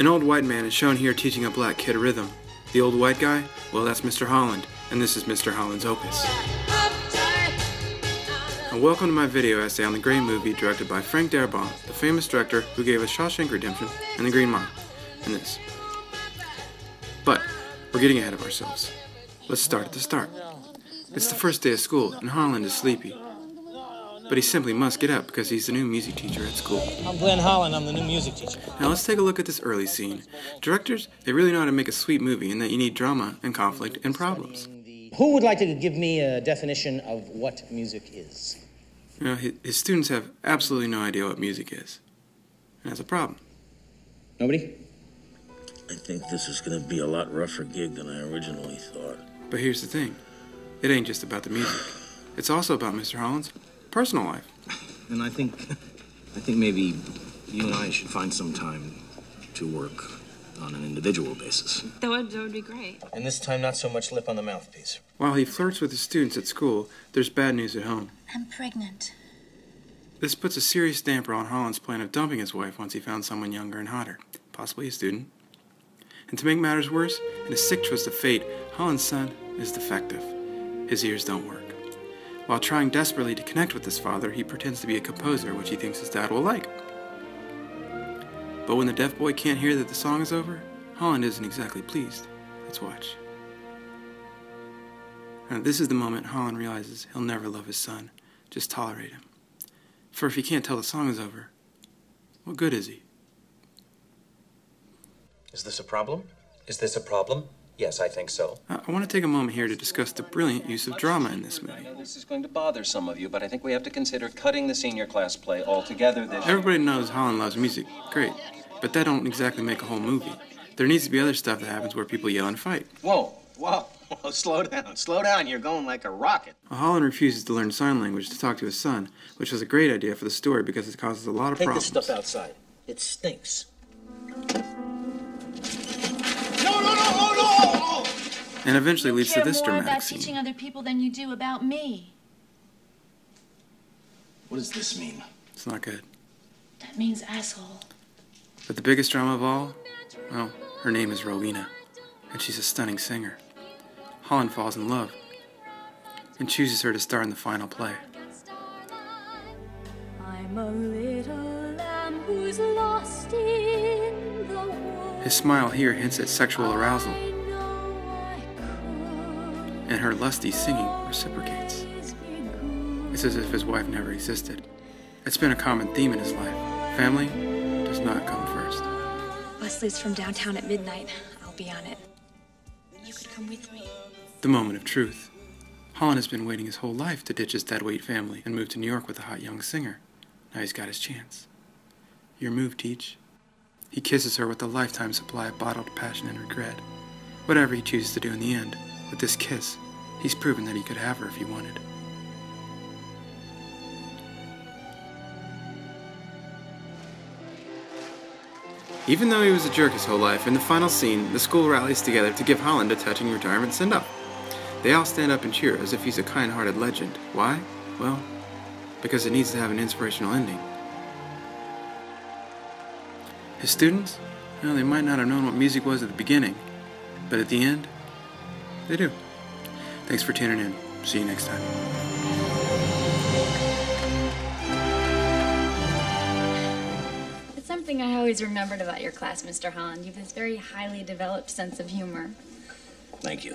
An old white man is shown here teaching a black kid rhythm. The old white guy? Well, that's Mr. Holland, and this is Mr. Holland's Opus. And welcome to my video essay on the Green movie directed by Frank Darabont, the famous director who gave us Shawshank Redemption and The Green Mile, and this. But we're getting ahead of ourselves. Let's start at the start. It's the first day of school, and Holland is sleepy. But he simply must get up because he's the new music teacher at school. I'm Glenn Holland, I'm the new music teacher. Now let's take a look at this early scene. Directors, they really know how to make a sweet movie in that you need drama and conflict and problems. Who would like to give me a definition of what music is? You know, his students have absolutely no idea what music is. And that's a problem. Nobody? I think this is going to be a lot rougher gig than I originally thought. But here's the thing. It ain't just about the music. It's also about Mr. Holland's personal life. And I think maybe you and I should find some time to work on an individual basis. That would be great. And this time, not so much lip on the mouthpiece. While he flirts with his students at school, there's bad news at home. I'm pregnant. This puts a serious damper on Holland's plan of dumping his wife once he found someone younger and hotter, possibly a student. And to make matters worse, in a sick twist of fate, Holland's son is defective. His ears don't work. While trying desperately to connect with his father, he pretends to be a composer, which he thinks his dad will like. But when the deaf boy can't hear that the song is over, Holland isn't exactly pleased. Let's watch. Now, this is the moment Holland realizes he'll never love his son, just tolerate him. For if he can't tell the song is over, what good is he? Is this a problem? Is this a problem? Yes, I think so. I want to take a moment here to discuss the brilliant use of drama in this movie. I know this is going to bother some of you, but I think we have to consider cutting the senior class play altogether this year. Everybody knows Holland loves music, great, but that don't exactly make a whole movie. There needs to be other stuff that happens where people yell and fight. Whoa, slow down, you're going like a rocket. Holland refuses to learn sign language to talk to his son, which was a great idea for the story because it causes a lot of problems. Take this stuff outside, it stinks. And eventually leads to this dramatic scene. You care more about teaching other people than you do about me. What does this mean? It's not good. That means asshole. But the biggest drama of all, well, her name is Rowena, and she's a stunning singer. Holland falls in love and chooses her to star in the final play. I'm a little lamb who's lost in the world. His smile here hints at sexual arousal. And her lusty singing reciprocates. It's as if his wife never existed. It's been a common theme in his life. Family does not come first. Leslie's from downtown at midnight. I'll be on it. You could come with me. The moment of truth. Holland has been waiting his whole life to ditch his deadweight family and move to New York with a hot young singer. Now he's got his chance. Your move, Teach. He kisses her with a lifetime supply of bottled passion and regret. Whatever he chooses to do in the end, with this kiss, he's proven that he could have her if he wanted. Even though he was a jerk his whole life, in the final scene, the school rallies together to give Holland a touching retirement send-off. They all stand up and cheer as if he's a kind-hearted legend. Why? Well, because it needs to have an inspirational ending. His students? Well, they might not have known what music was at the beginning, but at the end, they do. Thanks for tuning in. See you next time. It's something I always remembered about your class, Mr. Holland. You have this very highly developed sense of humor. Thank you.